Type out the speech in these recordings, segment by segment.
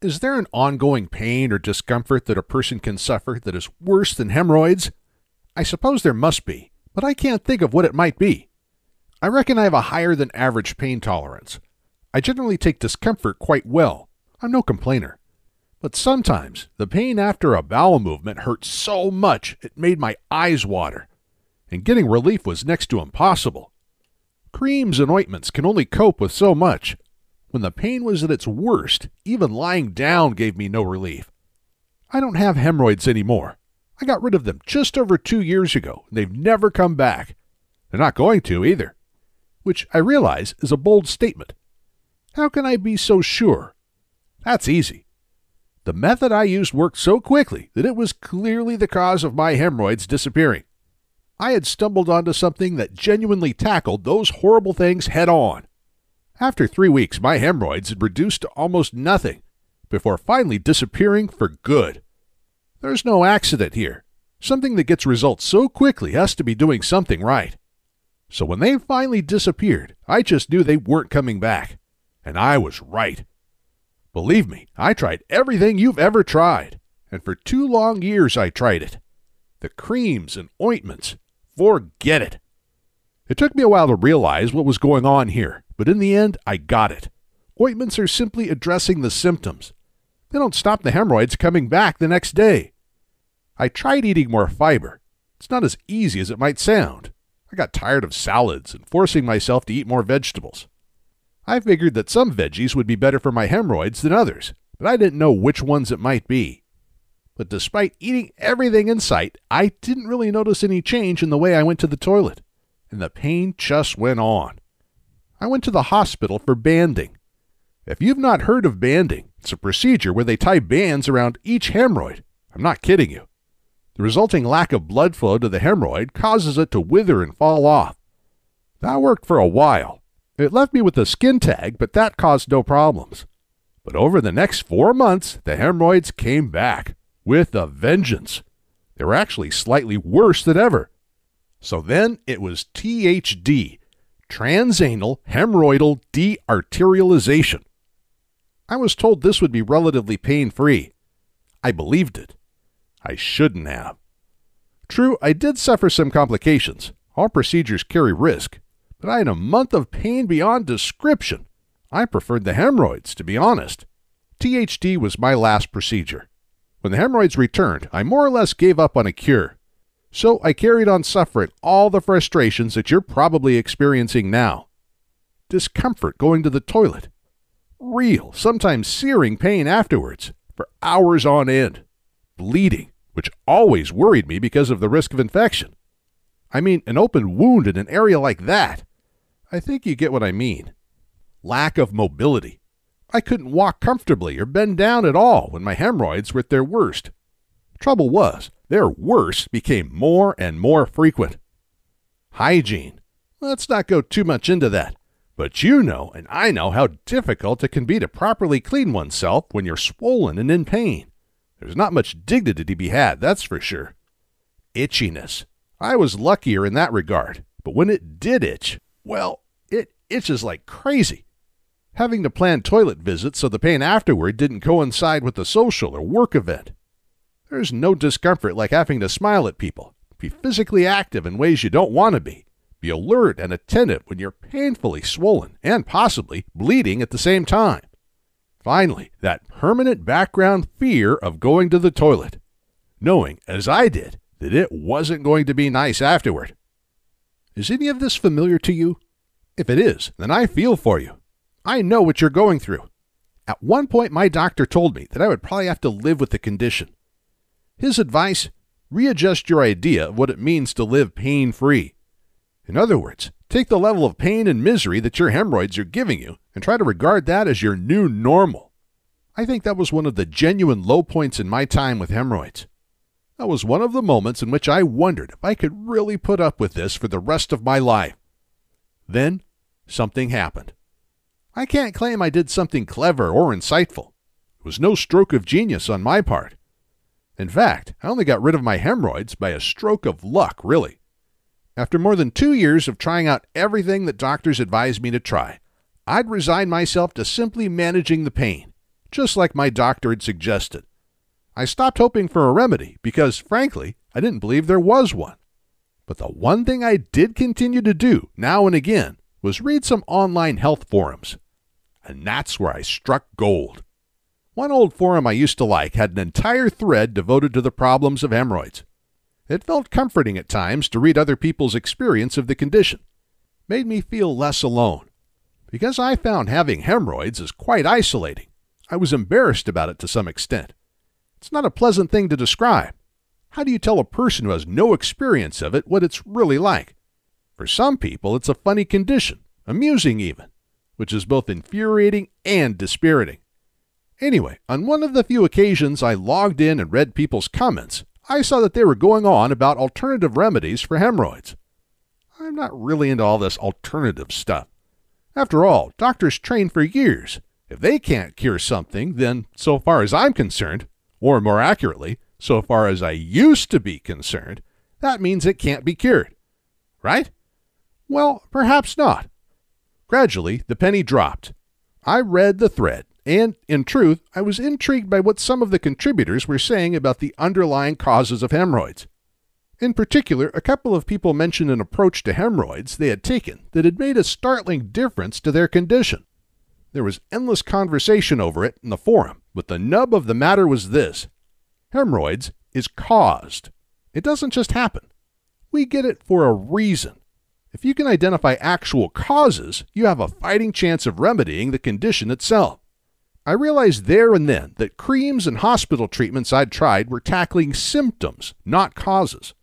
Is there an ongoing pain or discomfort that a person can suffer that is worse than hemorrhoids? I suppose there must be, but I can't think of what it might be. I reckon I have a higher than average pain tolerance. I generally take discomfort quite well. I'm no complainer. But sometimes the pain after a bowel movement hurt so much it made my eyes water, and getting relief was next to impossible. Creams and ointments can only cope with so much. When the pain was at its worst, even lying down gave me no relief. I don't have hemorrhoids anymore. I got rid of them just over 2 years ago, and they've never come back. They're not going to either, which I realize is a bold statement. How can I be so sure? That's easy. The method I used worked so quickly that it was clearly the cause of my hemorrhoids disappearing. I had stumbled onto something that genuinely tackled those horrible things head on. After 3 weeks, my hemorrhoids had reduced to almost nothing, before finally disappearing for good. There's no accident here. Something that gets results so quickly has to be doing something right. So when they finally disappeared, I just knew they weren't coming back. And I was right. Believe me, I tried everything you've ever tried, and for 2 long years I tried it. The creams and ointments, forget it. It took me a while to realize what was going on here, but in the end, I got it. Ointments are simply addressing the symptoms. They don't stop the hemorrhoids coming back the next day. I tried eating more fiber. It's not as easy as it might sound. I got tired of salads and forcing myself to eat more vegetables. I figured that some veggies would be better for my hemorrhoids than others, but I didn't know which ones it might be. But despite eating everything in sight, I didn't really notice any change in the way I went to the toilet, and the pain just went on. I went to the hospital for banding. If you've not heard of banding, it's a procedure where they tie bands around each hemorrhoid. I'm not kidding you. The resulting lack of blood flow to the hemorrhoid causes it to wither and fall off. That worked for a while. It left me with a skin tag, but that caused no problems. But over the next 4 months, the hemorrhoids came back. With a vengeance. They were actually slightly worse than ever. So then it was THD, transanal hemorrhoidal dearterialization. I was told this would be relatively pain-free. I believed it. I shouldn't have. True, I did suffer some complications. All procedures carry risk, but I had a month of pain beyond description. I preferred the hemorrhoids, to be honest. THD was my last procedure. When the hemorrhoids returned, I more or less gave up on a cure. So I carried on suffering all the frustrations that you're probably experiencing now. Discomfort going to the toilet. Real, sometimes searing pain afterwards, for hours on end. Bleeding, which always worried me because of the risk of infection. I mean, an open wound in an area like that. I think you get what I mean. Lack of mobility. I couldn't walk comfortably or bend down at all when my hemorrhoids were at their worst. Trouble was, their worst became more and more frequent. Hygiene. Let's not go too much into that, but you know and I know how difficult it can be to properly clean oneself when you're swollen and in pain. There's not much dignity to be had, that's for sure. Itchiness. I was luckier in that regard, but when it did itch, well, it itches like crazy. Having to plan toilet visits so the pain afterward didn't coincide with a social or work event. There's no discomfort like having to smile at people, be physically active in ways you don't want to be alert and attentive when you're painfully swollen and possibly bleeding at the same time. Finally, that permanent background fear of going to the toilet, knowing, as I did, that it wasn't going to be nice afterward. Is any of this familiar to you? If it is, then I feel for you. I know what you're going through. At one point, my doctor told me that I would probably have to live with the condition. His advice, readjust your idea of what it means to live pain-free. In other words, take the level of pain and misery that your hemorrhoids are giving you and try to regard that as your new normal. I think that was one of the genuine low points in my time with hemorrhoids. That was one of the moments in which I wondered if I could really put up with this for the rest of my life. Then, something happened. I can't claim I did something clever or insightful. It was no stroke of genius on my part. In fact, I only got rid of my hemorrhoids by a stroke of luck, really. After more than 2 years of trying out everything that doctors advised me to try, I'd resigned myself to simply managing the pain, just like my doctor had suggested. I stopped hoping for a remedy because, frankly, I didn't believe there was one. But the one thing I did continue to do now and again was read some online health forums. And that's where I struck gold. One old forum I used to like had an entire thread devoted to the problems of hemorrhoids. It felt comforting at times to read other people's experience of the condition. It made me feel less alone. Because I found having hemorrhoids is quite isolating, I was embarrassed about it to some extent. It's not a pleasant thing to describe. How do you tell a person who has no experience of it what it's really like? For some people, it's a funny condition, amusing even, which is both infuriating and dispiriting. Anyway, on one of the few occasions I logged in and read people's comments, I saw that they were going on about alternative remedies for hemorrhoids. I'm not really into all this alternative stuff. After all, doctors train for years. If they can't cure something, then, so far as I'm concerned, or more accurately, so far as I used to be concerned, that means it can't be cured. Right? Well, perhaps not. Gradually, the penny dropped. I read the thread, and, in truth, I was intrigued by what some of the contributors were saying about the underlying causes of hemorrhoids. In particular, a couple of people mentioned an approach to hemorrhoids they had taken that had made a startling difference to their condition. There was endless conversation over it in the forum, but the nub of the matter was this. Hemorrhoids is caused. It doesn't just happen. We get it for a reason. If you can identify actual causes, you have a fighting chance of remedying the condition itself. I realized there and then that creams and hospital treatments I'd tried were tackling symptoms, not causes.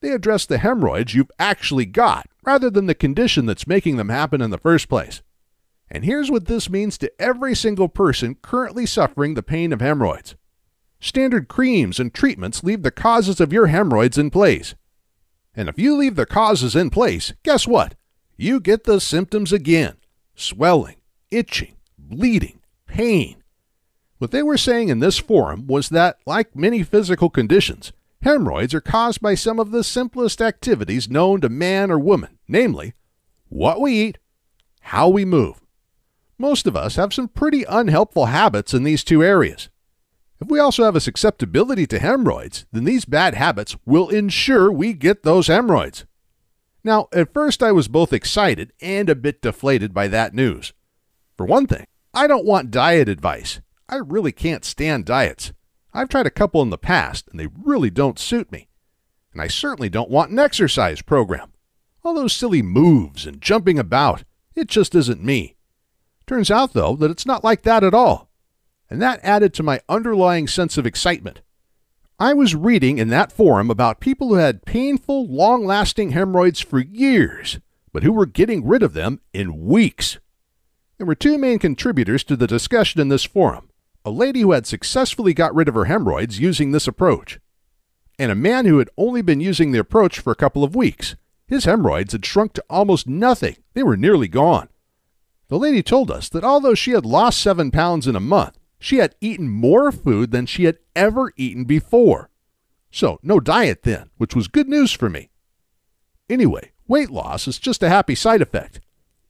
They address the hemorrhoids you've actually got, rather than the condition that's making them happen in the first place. And here's what this means to every single person currently suffering the pain of hemorrhoids. Standard creams and treatments leave the causes of your hemorrhoids in place. And if you leave the causes in place, guess what? You get the symptoms again. Swelling, itching, bleeding, pain. What they were saying in this forum was that, like many physical conditions, hemorrhoids are caused by some of the simplest activities known to man or woman, namely, what we eat, how we move. Most of us have some pretty unhelpful habits in these two areas. If we also have a susceptibility to hemorrhoids, then these bad habits will ensure we get those hemorrhoids. Now, at first I was both excited and a bit deflated by that news. For one thing, I don't want diet advice. I really can't stand diets. I've tried a couple in the past, and they really don't suit me. And I certainly don't want an exercise program. All those silly moves and jumping about, it just isn't me. Turns out, though, that it's not like that at all. And that added to my underlying sense of excitement. I was reading in that forum about people who had painful, long-lasting hemorrhoids for years, but who were getting rid of them in weeks. There were two main contributors to the discussion in this forum, a lady who had successfully got rid of her hemorrhoids using this approach, and a man who had only been using the approach for a couple of weeks. His hemorrhoids had shrunk to almost nothing. They were nearly gone. The lady told us that although she had lost 7 pounds in a month, she had eaten more food than she had ever eaten before. So, no diet then, which was good news for me. Anyway, weight loss is just a happy side effect.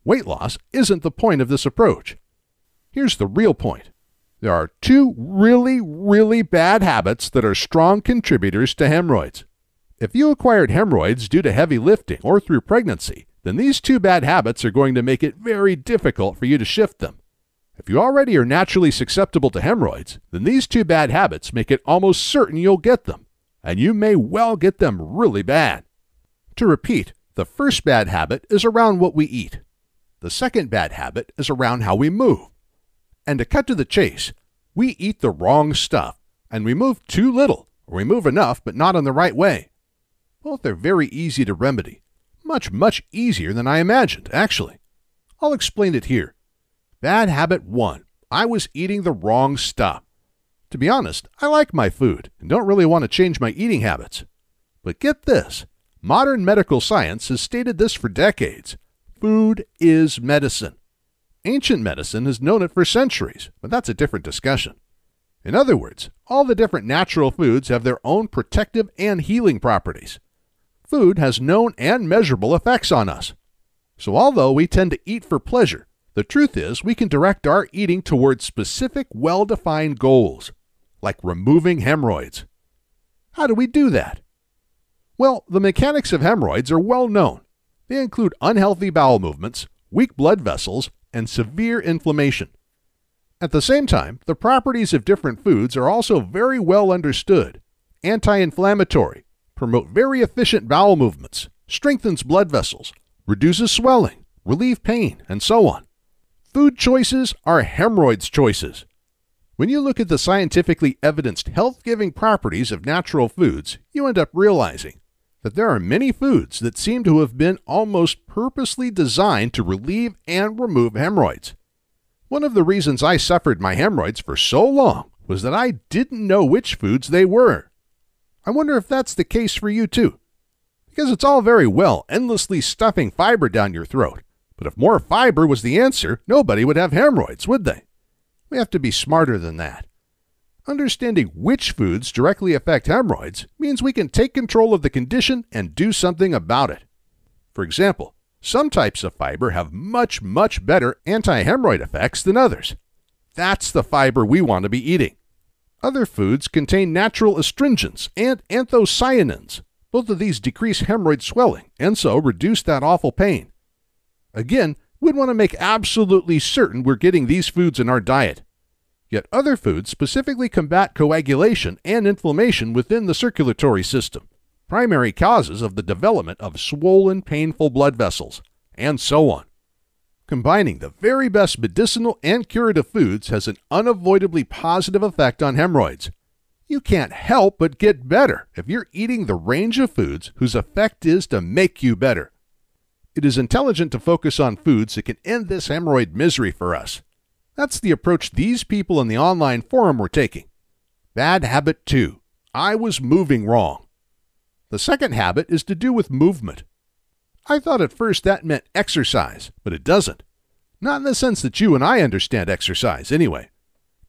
Weight loss isn't the point of this approach. Here's the real point. There are two really, really bad habits that are strong contributors to hemorrhoids. If you acquired hemorrhoids due to heavy lifting or through pregnancy, then these two bad habits are going to make it very difficult for you to shift them. If you already are naturally susceptible to hemorrhoids, then these two bad habits make it almost certain you'll get them, and you may well get them really bad. To repeat, the first bad habit is around what we eat. The second bad habit is around how we move. And to cut to the chase, we eat the wrong stuff, and we move too little, or we move enough but not in the right way. Both are very easy to remedy. Much easier than I imagined, actually. I'll explain it here. Bad habit 1. I was eating the wrong stuff. To be honest, I like my food and don't really want to change my eating habits. But get this. Modern medical science has stated this for decades. Food is medicine. Ancient medicine has known it for centuries, but that's a different discussion. In other words, all the different natural foods have their own protective and healing properties. Food has known and measurable effects on us. So although we tend to eat for pleasure, The truth is, we can direct our eating toward specific, well-defined goals, like removing hemorrhoids. How do we do that? Well, the mechanics of hemorrhoids are well known. They include unhealthy bowel movements, weak blood vessels, and severe inflammation. At the same time, the properties of different foods are also very well understood. Anti-inflammatory, promote very efficient bowel movements, strengthens blood vessels, reduces swelling, relieve pain, and so on. Food choices are hemorrhoids choices. When you look at the scientifically evidenced health-giving properties of natural foods, you end up realizing that there are many foods that seem to have been almost purposely designed to relieve and remove hemorrhoids. One of the reasons I suffered my hemorrhoids for so long was that I didn't know which foods they were. I wonder if that's the case for you too. Because it's all very well endlessly stuffing fiber down your throat, but if more fiber was the answer, nobody would have hemorrhoids, would they? We have to be smarter than that. Understanding which foods directly affect hemorrhoids means we can take control of the condition and do something about it. For example, some types of fiber have much, much better anti-hemorrhoid effects than others. That's the fiber we want to be eating. Other foods contain natural astringents and anthocyanins. Both of these decrease hemorrhoid swelling and so reduce that awful pain. Again, we'd want to make absolutely certain we're getting these foods in our diet. Yet other foods specifically combat coagulation and inflammation within the circulatory system, primary causes of the development of swollen, painful blood vessels, and so on. Combining the very best medicinal and curative foods has an unavoidably positive effect on hemorrhoids. You can't help but get better if you're eating the range of foods whose effect is to make you better. It is intelligent to focus on foods that can end this hemorrhoid misery for us. That's the approach these people in the online forum were taking. Bad habit 2. I was moving wrong. The second habit is to do with movement. I thought at first that meant exercise, but it doesn't. Not in the sense that you and I understand exercise, anyway.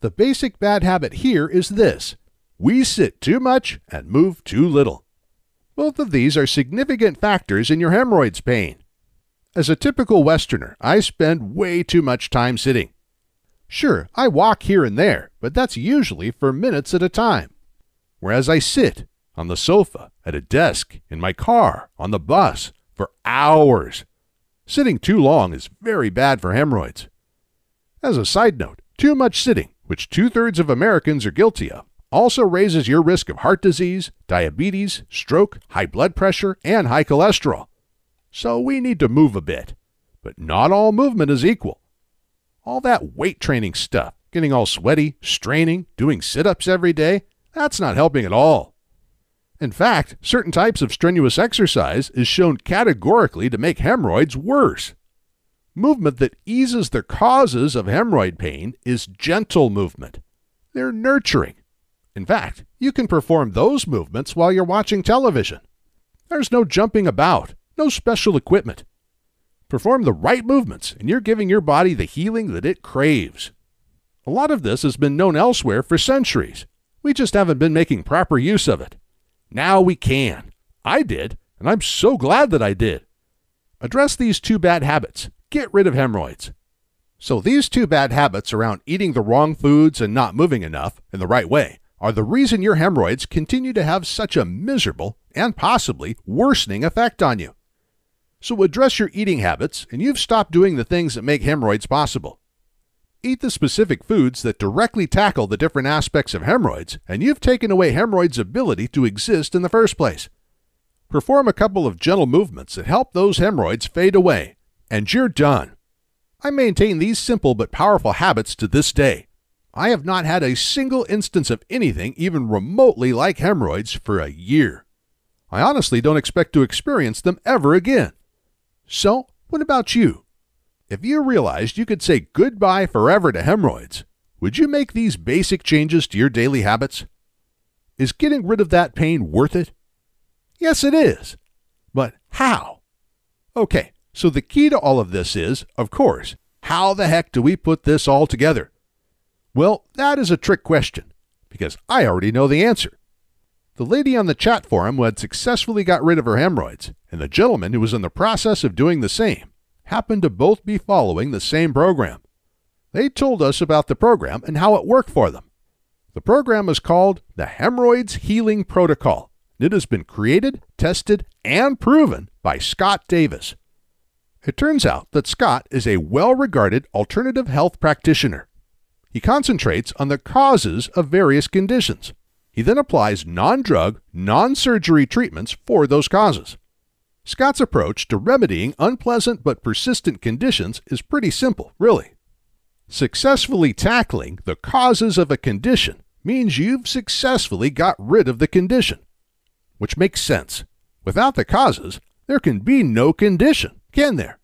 The basic bad habit here is this. We sit too much and move too little. Both of these are significant factors in your hemorrhoids pain. As a typical Westerner, I spend way too much time sitting. Sure, I walk here and there, but that's usually for minutes at a time. Whereas I sit on the sofa, at a desk, in my car, on the bus, for hours. Sitting too long is very bad for hemorrhoids. As a side note, too much sitting, which 2/3 of Americans are guilty of, also raises your risk of heart disease, diabetes, stroke, high blood pressure, and high cholesterol. So we need to move a bit. But not all movement is equal. All that weight training stuff, getting all sweaty, straining, doing sit-ups every day, that's not helping at all. In fact, certain types of strenuous exercise is shown categorically to make hemorrhoids worse. Movement that eases the causes of hemorrhoid pain is gentle movement. They're nurturing. In fact, you can perform those movements while you're watching television. There's no jumping about, no special equipment. Perform the right movements, and you're giving your body the healing that it craves. A lot of this has been known elsewhere for centuries. We just haven't been making proper use of it. Now we can. I did, and I'm so glad that I did. Address these two bad habits. Get rid of hemorrhoids. So these two bad habits around eating the wrong foods and not moving enough in the right way are the reason your hemorrhoids continue to have such a miserable and possibly worsening effect on you. So address your eating habits, and you've stopped doing the things that make hemorrhoids possible. Eat the specific foods that directly tackle the different aspects of hemorrhoids, and you've taken away hemorrhoids' ability to exist in the first place. Perform a couple of gentle movements that help those hemorrhoids fade away, and you're done. I maintain these simple but powerful habits to this day. I have not had a single instance of anything even remotely like hemorrhoids for a year. I honestly don't expect to experience them ever again. So, what about you? If you realized you could say goodbye forever to hemorrhoids, would you make these basic changes to your daily habits? Is getting rid of that pain worth it? Yes, it is. But how? Okay, so the key to all of this is, of course, how the heck do we put this all together? Well, that is a trick question, because I already know the answer. The lady on the chat forum who had successfully got rid of her hemorrhoids, and the gentleman who was in the process of doing the same, happened to both be following the same program. They told us about the program and how it worked for them. The program is called the Hemorrhoids Healing Protocol. It has been created, tested, and proven by Scott Davis. It turns out that Scott is a well-regarded alternative health practitioner. He concentrates on the causes of various conditions. He then applies non-drug, non-surgery treatments for those causes. Scott's approach to remedying unpleasant but persistent conditions is pretty simple, really. Successfully tackling the causes of a condition means you've successfully got rid of the condition, which makes sense. Without the causes, there can be no condition, can there?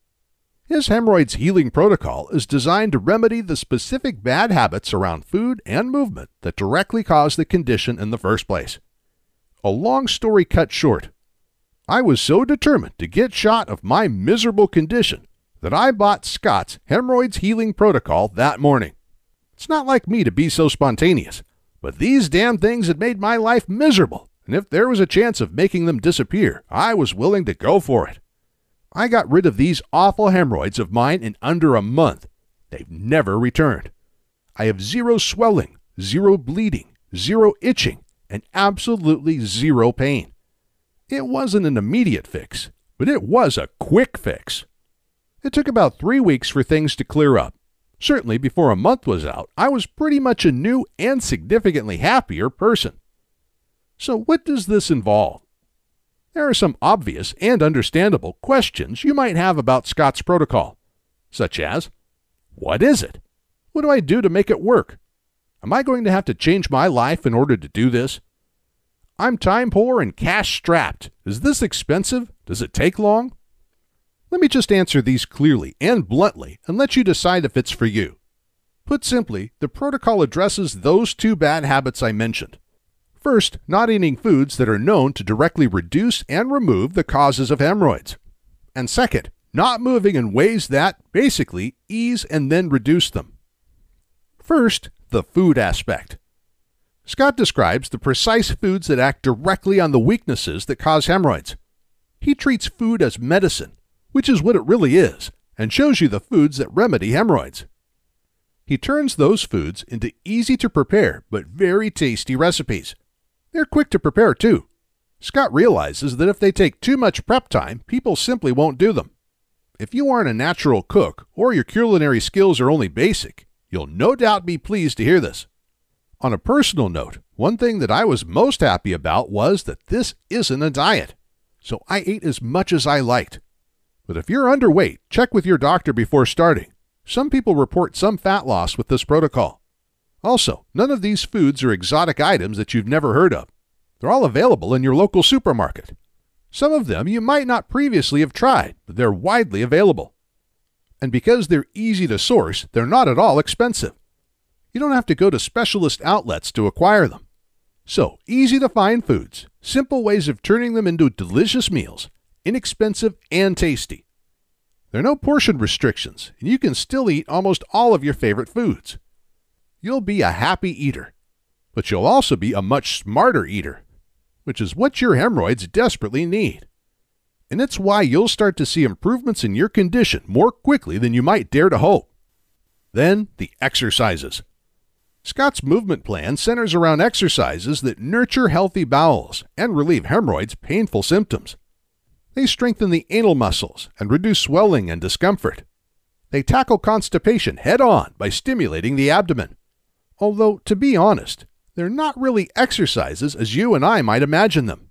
His Hemorrhoids Healing Protocol is designed to remedy the specific bad habits around food and movement that directly cause the condition in the first place. A long story cut short, I was so determined to get shot of my miserable condition that I bought Scott's Hemorrhoids Healing Protocol that morning. It's not like me to be so spontaneous, but these damn things had made my life miserable, and if there was a chance of making them disappear, I was willing to go for it. I got rid of these awful hemorrhoids of mine in under a month. They've never returned. I have zero swelling, zero bleeding, zero itching, and absolutely zero pain. It wasn't an immediate fix, but it was a quick fix. It took about 3 weeks for things to clear up. Certainly before a month was out, I was pretty much a new and significantly happier person. So what does this involve? There are some obvious and understandable questions you might have about Scott's protocol, such as, what is it? What do I do to make it work? Am I going to have to change my life in order to do this? I'm time poor and cash strapped. Is this expensive? Does it take long? Let me just answer these clearly and bluntly and let you decide if it's for you. Put simply, the protocol addresses those two bad habits I mentioned. First, not eating foods that are known to directly reduce and remove the causes of hemorrhoids. And second, not moving in ways that, basically, ease and then reduce them. First, the food aspect. Scott describes the precise foods that act directly on the weaknesses that cause hemorrhoids. He treats food as medicine, which is what it really is, and shows you the foods that remedy hemorrhoids. He turns those foods into easy-to-prepare but very tasty recipes. They're quick to prepare, too. Scott realizes that if they take too much prep time, people simply won't do them. If you aren't a natural cook or your culinary skills are only basic, you'll no doubt be pleased to hear this. On a personal note, one thing that I was most happy about was that this isn't a diet, so I ate as much as I liked. But if you're underweight, check with your doctor before starting. Some people report some fat loss with this protocol. Also, none of these foods are exotic items that you've never heard of. They're all available in your local supermarket. Some of them you might not previously have tried, but they're widely available. And because they're easy to source, they're not at all expensive. You don't have to go to specialist outlets to acquire them. So, easy to find foods, simple ways of turning them into delicious meals, inexpensive and tasty. There are no portion restrictions, and you can still eat almost all of your favorite foods. You'll be a happy eater, but you'll also be a much smarter eater, which is what your hemorrhoids desperately need. And it's why you'll start to see improvements in your condition more quickly than you might dare to hope. Then, the exercises. Scott's movement plan centers around exercises that nurture healthy bowels and relieve hemorrhoids' painful symptoms. They strengthen the anal muscles and reduce swelling and discomfort. They tackle constipation head-on by stimulating the abdomen. Although, to be honest, they're not really exercises as you and I might imagine them.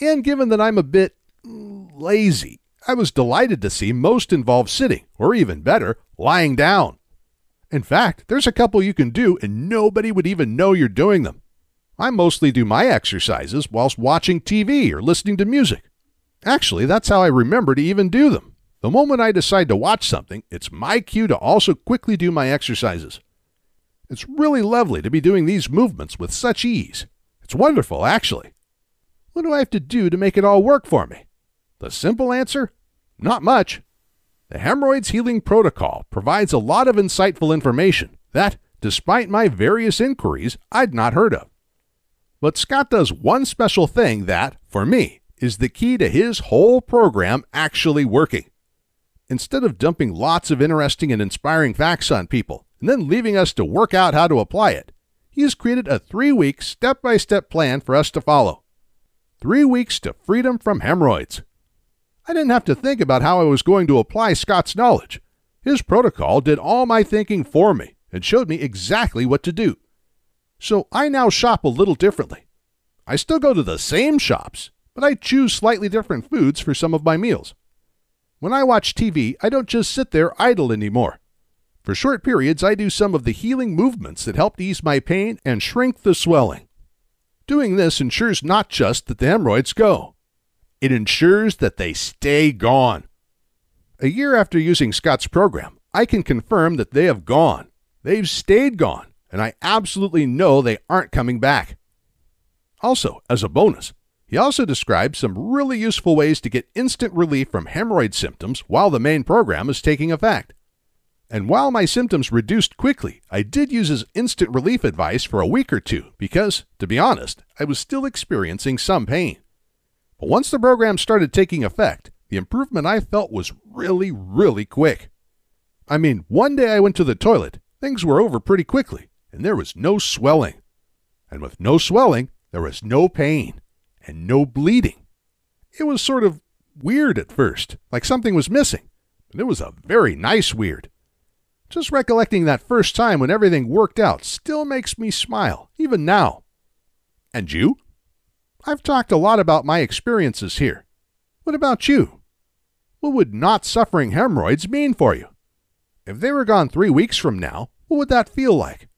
And given that I'm a bit lazy, I was delighted to see most involve sitting, or even better, lying down. In fact, there's a couple you can do and nobody would even know you're doing them. I mostly do my exercises whilst watching TV or listening to music. Actually, that's how I remember to even do them. The moment I decide to watch something, it's my cue to also quickly do my exercises. It's really lovely to be doing these movements with such ease. It's wonderful, actually. What do I have to do to make it all work for me? The simple answer? Not much. The Hemorrhoids Healing Protocol provides a lot of insightful information that, despite my various inquiries, I'd not heard of. But Scott does one special thing that, for me, is the key to his whole program actually working. instead of dumping lots of interesting and inspiring facts on people and then leaving us to work out how to apply it, he has created a 3-week step-by-step plan for us to follow. 3 weeks to freedom from hemorrhoids. I didn't have to think about how I was going to apply Scott's knowledge. His protocol did all my thinking for me and showed me exactly what to do. So I now shop a little differently. I still go to the same shops, but I choose slightly different foods for some of my meals. When I watch TV, I don't just sit there idle anymore. For short periods, I do some of the healing movements that helped ease my pain and shrink the swelling. Doing this ensures not just that the hemorrhoids go. It ensures that they stay gone. A year after using Scott's program, I can confirm that they have gone. They've stayed gone, and I absolutely know they aren't coming back. Also, as a bonus, he also describes some really useful ways to get instant relief from hemorrhoid symptoms while the main program is taking effect. And while my symptoms reduced quickly, I did use his instant relief advice for a week or two because, to be honest, I was still experiencing some pain. But once the program started taking effect, the improvement I felt was really quick. I mean, one day I went to the toilet, things were over pretty quickly, and there was no swelling. And with no swelling, there was no pain and no bleeding. It was sort of weird at first, like something was missing, but it was a very nice weird. Just recollecting that first time when everything worked out still makes me smile, even now. And you? I've talked a lot about my experiences here. What about you? What would not suffering hemorrhoids mean for you? If they were gone 3 weeks from now, what would that feel like?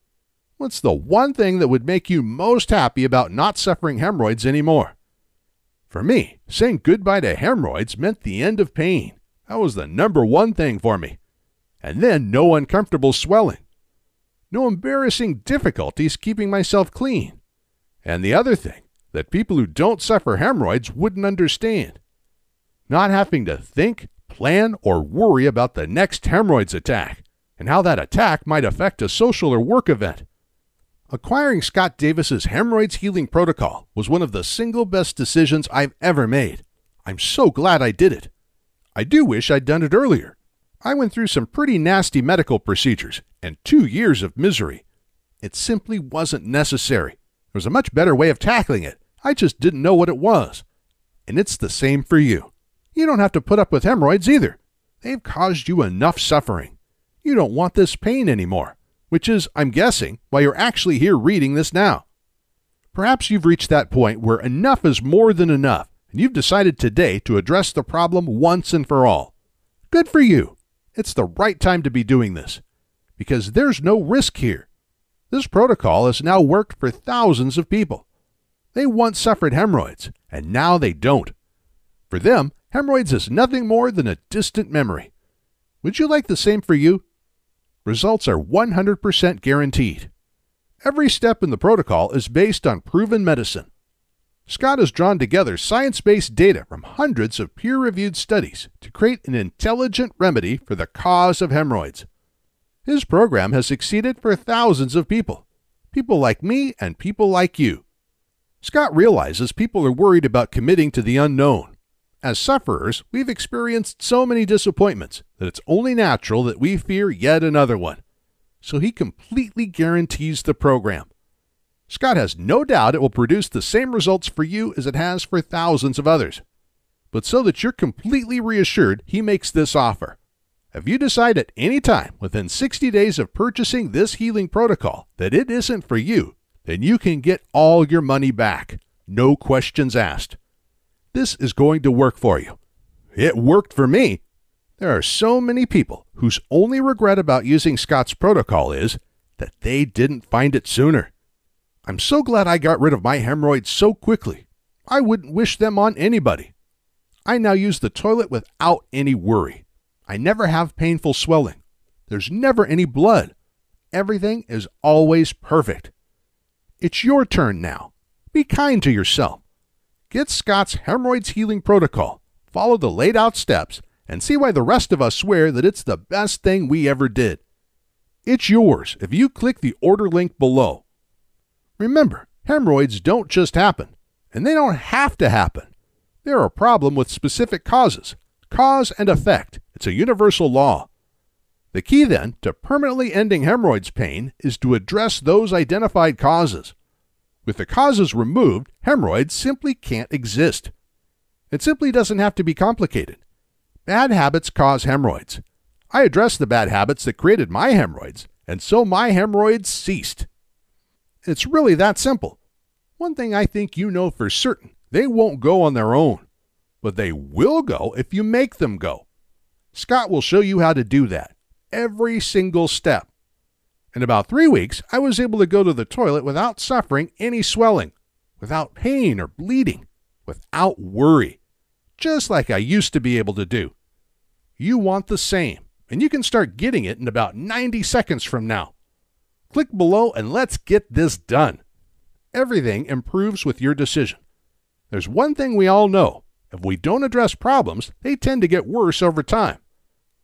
What's the one thing that would make you most happy about not suffering hemorrhoids anymore? For me, saying goodbye to hemorrhoids meant the end of pain. That was the #1 thing for me. And then no uncomfortable swelling. No embarrassing difficulties keeping myself clean. And the other thing that people who don't suffer hemorrhoids wouldn't understand. Not having to think, plan, or worry about the next hemorrhoids attack and how that attack might affect a social or work event. Acquiring Scott Davis's Hemorrhoids Healing Protocol was one of the single best decisions I've ever made. I'm so glad I did it. I do wish I'd done it earlier. I went through some pretty nasty medical procedures and 2 years of misery. It simply wasn't necessary. There was a much better way of tackling it. I just didn't know what it was. And it's the same for you. You don't have to put up with hemorrhoids either. They've caused you enough suffering. You don't want this pain anymore, which is, I'm guessing, why you're actually here reading this now. Perhaps you've reached that point where enough is more than enough, and you've decided today to address the problem once and for all. Good for you. It's the right time to be doing this, because there's no risk here. This protocol has now worked for thousands of people. They once suffered hemorrhoids, and now they don't. For them, hemorrhoids is nothing more than a distant memory. Would you like the same for you? Results are 100% guaranteed. Every step in the protocol is based on proven medicine. Scott has drawn together science-based data from hundreds of peer-reviewed studies to create an intelligent remedy for the cause of hemorrhoids. His program has succeeded for thousands of people, people like me and people like you. Scott realizes people are worried about committing to the unknown. As sufferers, we've experienced so many disappointments that it's only natural that we fear yet another one. So he completely guarantees the program. Scott has no doubt it will produce the same results for you as it has for thousands of others. But so that you're completely reassured, he makes this offer. If you decide at any time within 60 days of purchasing this healing protocol that it isn't for you, then you can get all your money back. No questions asked. This is going to work for you. It worked for me. There are so many people whose only regret about using Scott's protocol is that they didn't find it sooner. I'm so glad I got rid of my hemorrhoids so quickly. I wouldn't wish them on anybody. I now use the toilet without any worry. I never have painful swelling. There's never any blood. Everything is always perfect. It's your turn now. Be kind to yourself. Get Scott's Hemorrhoids Healing Protocol. Follow the laid out steps and see why the rest of us swear that it's the best thing we ever did. It's yours if you click the order link below. Remember, hemorrhoids don't just happen, and they don't have to happen. They're a problem with specific causes, cause and effect. It's a universal law. The key, then, to permanently ending hemorrhoids pain is to address those identified causes. With the causes removed, hemorrhoids simply can't exist. It simply doesn't have to be complicated. Bad habits cause hemorrhoids. I addressed the bad habits that created my hemorrhoids, and so my hemorrhoids ceased. It's really that simple. One thing I think you know for certain, they won't go on their own, but they will go if you make them go. Scott will show you how to do that, every single step. In about 3 weeks, I was able to go to the toilet without suffering any swelling, without pain or bleeding, without worry, just like I used to be able to do. You want the same, and you can start getting it in about 90 seconds from now. Click below and let's get this done. Everything improves with your decision. There's one thing we all know. If we don't address problems, they tend to get worse over time.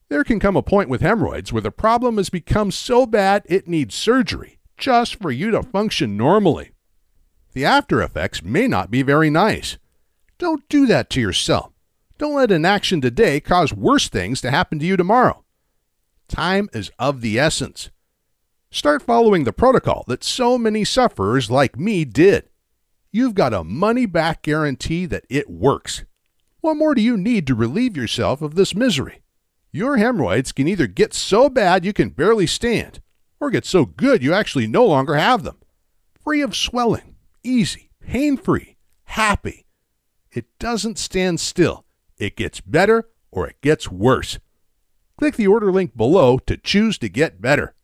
There can come a point with hemorrhoids where the problem has become so bad it needs surgery just for you to function normally. The after effects may not be very nice. Don't do that to yourself. Don't let inaction today cause worse things to happen to you tomorrow. Time is of the essence. Start following the protocol that so many sufferers like me did. You've got a money-back guarantee that it works. What more do you need to relieve yourself of this misery? Your hemorrhoids can either get so bad you can barely stand, or get so good you actually no longer have them. Free of swelling, easy, pain-free, happy. It doesn't stand still. It gets better or it gets worse. Click the order link below to choose to get better.